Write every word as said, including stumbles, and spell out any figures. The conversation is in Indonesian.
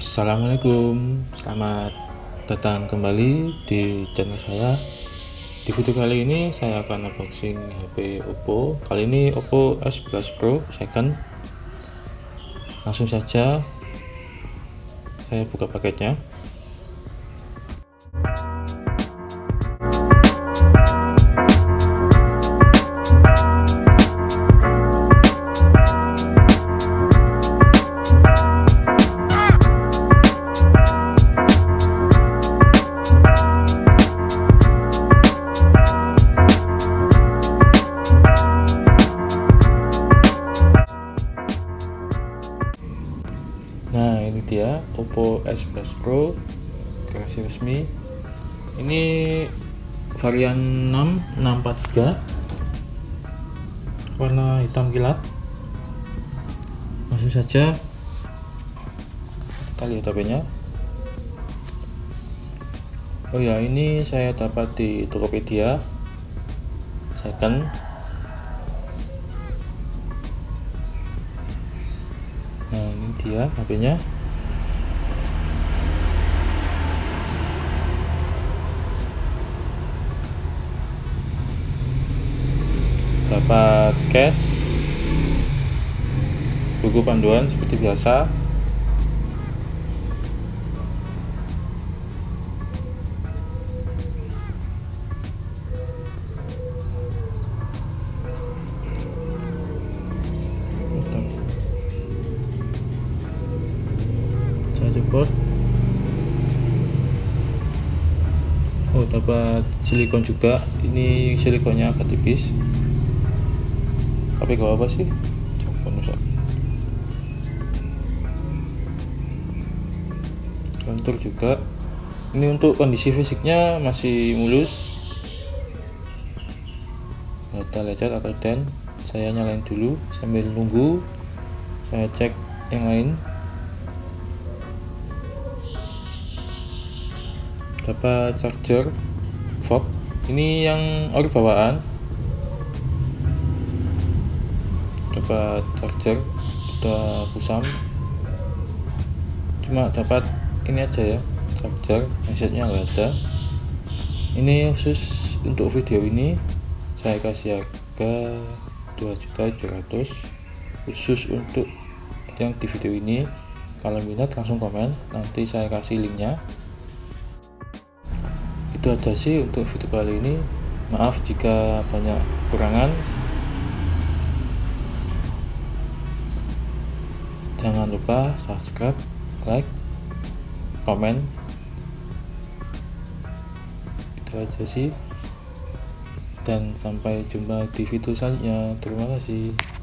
Assalamualaikum, selamat datang kembali di channel saya. Di video kali ini saya akan unboxing H P OPPO. Kali ini OPPO S sebelas Pro second. Langsung saja saya buka paketnya. Nah, ini dia OPPO S sebelas Pro versi resmi. Ini varian enam enam empat tiga, warna hitam kilat. Langsung saja kita lihat H P-nya. Oh ya, ini saya dapat di Tokopedia second. Nah, ini dia H P-nya. Dapat case, buku panduan seperti biasa. Oh, dapat silikon juga. Ini silikonnya agak tipis, tapi gak apa-apa sih. Coba rusak kontur juga. Ini untuk kondisi fisiknya masih mulus, data lecet atau den. Saya nyalain dulu sambil nunggu, saya cek yang lain. Dapat charger fob, ini yang ori bawaan. Dapat charger udah kusam, cuma dapat ini aja ya, charger headsetnya nggak ada. Ini khusus untuk video ini, saya kasih harga dua juta tujuh ratus ribu khusus untuk yang di video ini. Kalau minat langsung komen, nanti saya kasih linknya. Itu aja sih untuk video kali ini. Maaf jika banyak kekurangan. Jangan lupa subscribe, like, komen. Itu aja sih. Dan sampai jumpa di video selanjutnya. Terima kasih.